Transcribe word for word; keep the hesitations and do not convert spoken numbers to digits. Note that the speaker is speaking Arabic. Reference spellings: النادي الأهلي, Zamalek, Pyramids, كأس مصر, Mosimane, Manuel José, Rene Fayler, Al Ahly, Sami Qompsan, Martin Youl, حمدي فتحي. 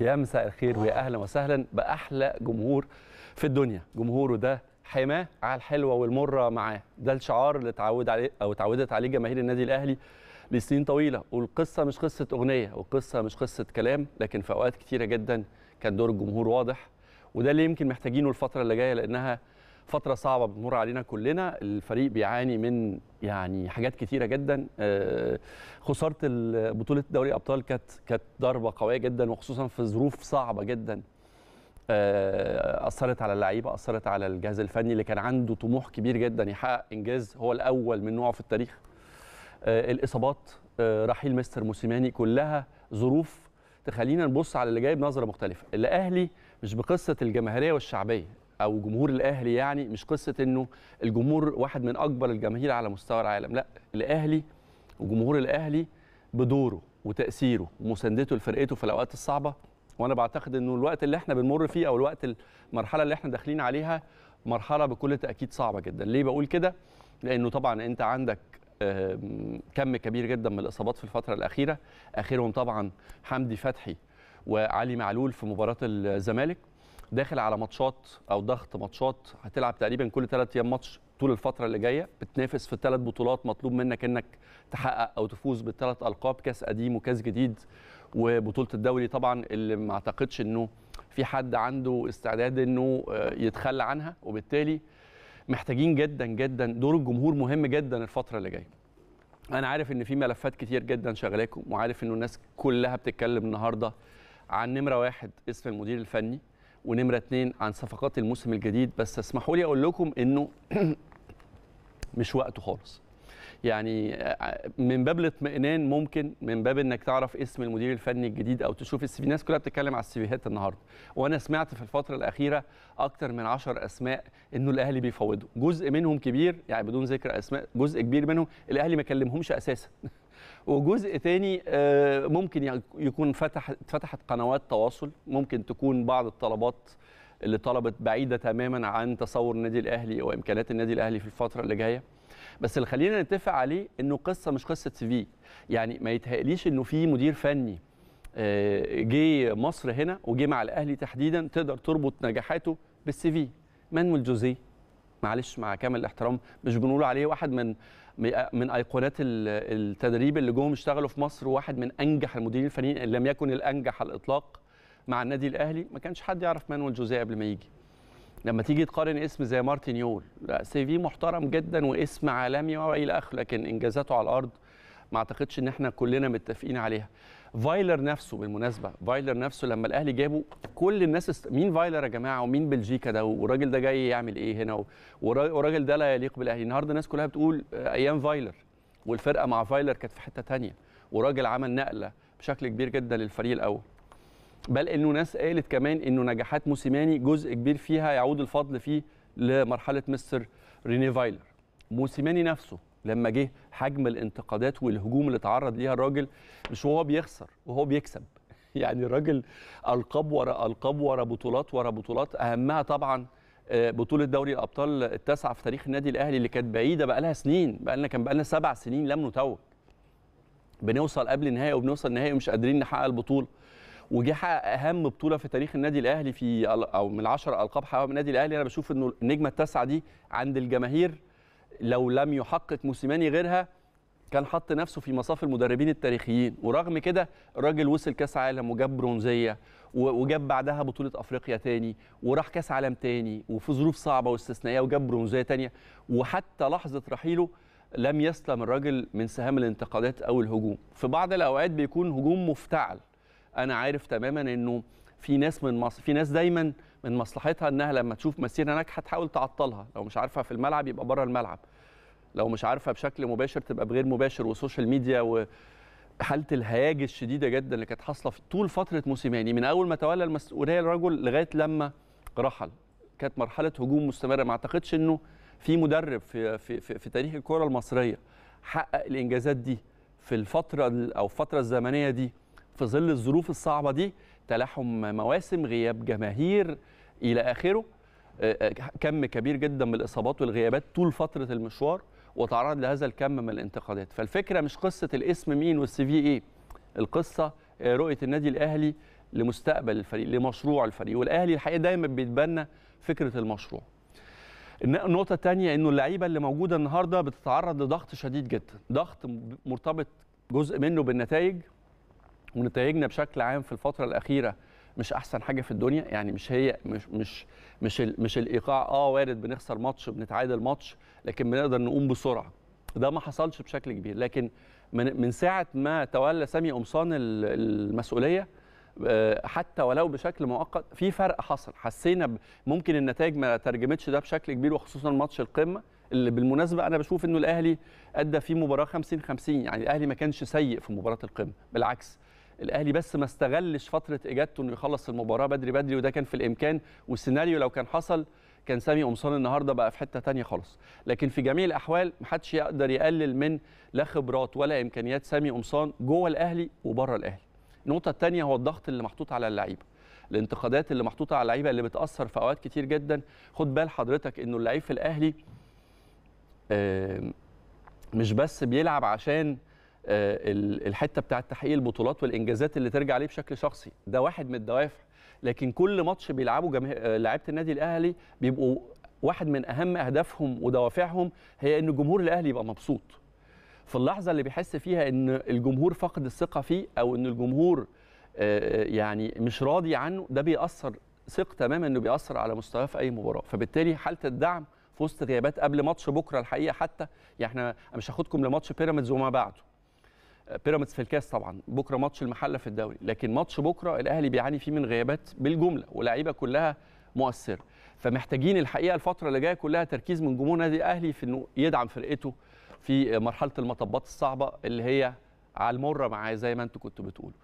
يا مساء الخير ويا اهلا وسهلا باحلى جمهور في الدنيا، جمهوره ده حماه على الحلوه والمره معاه، ده الشعار اللي اتعود عليه او اتعودت عليه جماهير النادي الاهلي لسنين طويله، والقصه مش قصه اغنيه، والقصه مش قصه كلام، لكن في اوقات كتيره جدا كان دور الجمهور واضح، وده اللي يمكن محتاجينه الفتره اللي جايه لانها فترة صعبة بتمر علينا كلنا. الفريق بيعاني من يعني حاجات كتيرة جدا، خسارة بطولة دوري أبطال كانت كانت ضربة قوية جدا، وخصوصا في ظروف صعبة جدا أثرت على اللعيبة، أثرت على الجهاز الفني اللي كان عنده طموح كبير جدا يحقق إنجاز هو الأول من نوعه في التاريخ. الإصابات، رحيل مستر موسيماني، كلها ظروف تخلينا نبص على اللي جاي بنظرة مختلفة. الأهلي مش بقصة الجماهيرية والشعبية او جمهور الاهلي، يعني مش قصه انه الجمهور واحد من اكبر الجماهير على مستوى العالم، لا، الاهلي وجمهور الاهلي بدوره وتاثيره ومساندته لفرقته في الاوقات الصعبه. وانا بعتقد انه الوقت اللي احنا بنمر فيه او الوقت المرحله اللي احنا داخلين عليها مرحله بكل تاكيد صعبه جدا. ليه بقول كده؟ لانه طبعا انت عندك كم كبير جدا من الاصابات في الفتره الاخيره، اخرهم طبعا حمدي فتحي وعلي معلول في مباراه الزمالك، داخل على ماتشات او ضغط ماتشات، هتلعب تقريبا كل ثلاث ايام ماتش طول الفتره اللي جايه، بتنافس في ثلاث بطولات، مطلوب منك انك تحقق او تفوز بالثلاث القاب، كاس قديم وكاس جديد وبطوله الدوري طبعا اللي ما اعتقدش انه في حد عنده استعداد انه يتخلى عنها، وبالتالي محتاجين جدا جدا دور الجمهور مهم جدا الفتره اللي جايه. انا عارف ان في ملفات كتير جدا شغلاكم، وعارف انه الناس كلها بتتكلم النهارده عن نمره واحد اسم المدير الفني، ونمرة اتنين عن صفقات الموسم الجديد، بس اسمحوا لي أقول لكم إنه مش وقته خالص. يعني من باب الاطمئنان ممكن، من باب إنك تعرف اسم المدير الفني الجديد أو تشوف السي في، الناس كلها بتتكلم على السيفيهات النهاردة، وأنا سمعت في الفترة الأخيرة أكتر من عشر أسماء إنه الأهلي بيفوضوا، جزء منهم كبير، يعني بدون ذكر أسماء، جزء كبير منهم الأهلي ما كلمهمش أساساً. وجزء تاني ممكن يكون فتح اتفتحت قنوات تواصل، ممكن تكون بعض الطلبات اللي طلبت بعيده تماما عن تصور النادي الاهلي وامكانيات النادي الاهلي في الفتره اللي جايه. بس اللي خلينا نتفق عليه انه قصه مش قصه سي في، يعني ما يتهيأليش انه في مدير فني جه مصر هنا وجه مع الاهلي تحديدا تقدر تربط نجاحاته بالسي في. مانويل جوزيه، معلش مع كامل الاحترام، مش بنقول عليه واحد من من ايقونات التدريب اللي جم اشتغلوا في مصر، وواحد من انجح المديرين الفنيين ان لم يكن الانجح على الاطلاق مع النادي الاهلي. ما كانش حد يعرف مانويل جوزيه قبل ما يجي. لما تيجي تقارن اسم زي مارتن يول، لا، سي في محترم جدا واسم عالمي والى اخره، لكن انجازاته على الارض ما اعتقدش ان احنا كلنا متفقين عليها. فايلر نفسه، بالمناسبه فايلر نفسه لما الاهلي جابه كل الناس است... مين فايلر يا جماعه، ومين بلجيكا ده، والراجل ده جاي يعمل ايه هنا، والراجل ده لا يليق بالاهلي. النهارده الناس كلها بتقول ايام فايلر والفرقه مع فايلر كانت في حته ثانيه، وراجل عمل نقله بشكل كبير جدا للفريق الاول. بل انه ناس قالت كمان انه نجاحات موسيماني جزء كبير فيها يعود الفضل فيه لمرحله مستر ريني فايلر. موسيماني نفسه لما جه، حجم الانتقادات والهجوم اللي اتعرض ليها الراجل، مش وهو بيخسر، وهو بيكسب. يعني الراجل القاب ورا القاب ورا بطولات ورا بطولات، اهمها طبعا بطوله دوري الابطال التاسعه في تاريخ النادي الاهلي اللي كانت بعيده بقى لها سنين، بقى لنا كان بقى لنا سبع سنين لم نتوج. بنوصل قبل النهائي وبنوصل النهائي ومش قادرين نحقق البطوله. وجه حقق اهم بطوله في تاريخ النادي الاهلي في او من عشر القاب حققها النادي الاهلي. انا بشوف انه النجمه التاسعه دي عند الجماهير لو لم يحقق موسيماني غيرها كان حط نفسه في مصاف المدربين التاريخيين، ورغم كده الراجل وصل كاس عالم وجاب برونزيه وجاب بعدها بطوله افريقيا تاني، وراح كاس عالم تاني وفي ظروف صعبه واستثنائيه وجاب برونزيه تانيه، وحتى لحظه رحيله لم يسلم الراجل من سهام الانتقادات او الهجوم. في بعض الاوقات بيكون هجوم مفتعل، انا عارف تماما انه في ناس من مصر، في ناس دايما من مصلحتها انها لما تشوف مسيره ناجحه تحاول تعطلها، لو مش عارفها في الملعب يبقى بره الملعب، لو مش عارفها بشكل مباشر تبقى بغير مباشر. والسوشيال ميديا وحاله الهياج الشديده جدا اللي كانت حاصله طول فتره موسيماني من اول ما تولى المسؤوليه الرجل لغايه لما رحل، كانت مرحله هجوم مستمره. ما اعتقدش انه في مدرب في في في, في تاريخ الكره المصريه حقق الانجازات دي في الفتره او الفتره الزمنيه دي في ظل الظروف الصعبه دي، تلاحم مواسم، غياب جماهير الى اخره، كم كبير جدا من الاصابات والغيابات طول فتره المشوار، وتعرض لهذا الكم من الانتقادات. فالفكره مش قصه الاسم مين والسي في ايه، القصه رؤيه النادي الاهلي لمستقبل الفريق، لمشروع الفريق. والاهلي الحقيقه دايما بيتبنى فكره المشروع. النقطه الثانيه انه اللعيبه اللي موجوده النهارده بتتعرض لضغط شديد جدا، ضغط مرتبط جزء منه بالنتائج، ونتائجنا بشكل عام في الفتره الاخيره مش احسن حاجه في الدنيا، يعني مش هي مش مش مش, مش الايقاع. اه وارد بنخسر ماتش، بنتعادل ماتش، لكن بنقدر نقوم بسرعه. ده ما حصلش بشكل كبير، لكن من, من ساعه ما تولى سامي قمصان المسؤوليه حتى ولو بشكل مؤقت في فرق حصل، حسينا. ممكن النتائج ما ترجمتش ده بشكل كبير، وخصوصا ماتش القمه اللي بالمناسبه انا بشوف انه الاهلي ادى فيه مباراه خمسين خمسين، يعني الاهلي ما كانش سيء في مباراه القمه، بالعكس الاهلي بس ما استغلش فتره اجادته انه يخلص المباراه بدري بدري، وده كان في الامكان. والسيناريو لو كان حصل كان سامي قمصان النهارده بقى في حته ثانيه خالص. لكن في جميع الاحوال محدش يقدر يقلل من لا خبرات ولا امكانيات سامي قمصان جوه الاهلي وبره الاهلي. النقطه الثانيه هو الضغط اللي محطوط على اللعيبه، الانتقادات اللي محطوطه على اللعيبه اللي بتاثر في اوقات كتير جدا. خد بال حضرتك انه اللعيب في الاهلي مش بس بيلعب عشان الحته بتاعه تحقيق البطولات والانجازات اللي ترجع عليه بشكل شخصي، ده واحد من الدوافع، لكن كل ماتش بيلعبه لعيبه النادي الاهلي بيبقوا واحد من اهم اهدافهم ودوافعهم هي ان جمهور الاهلي يبقى مبسوط. في اللحظه اللي بيحس فيها ان الجمهور فقد الثقه فيه، او ان الجمهور يعني مش راضي عنه، ده بيأثر، ثق تماما انه بيأثر على مستواه في اي مباراه. فبالتالي حاله الدعم في وسط غيابات قبل ماتش بكره الحقيقه، حتى يعني احنا مش هاخدكم لماتش بيراميدز وما بعده، بيراميدز في الكاس طبعا، بكره ماتش المحله في الدوري، لكن ماتش بكره الاهلي بيعاني فيه من غيابات بالجمله، ولاعيبه كلها مؤثره. فمحتاجين الحقيقه الفتره اللي جايه كلها تركيز من جمهور النادي الاهلي في انه يدعم فرقته في مرحله المطبات الصعبه اللي هي على المره معاه زي ما انتم كنتوا بتقولوا.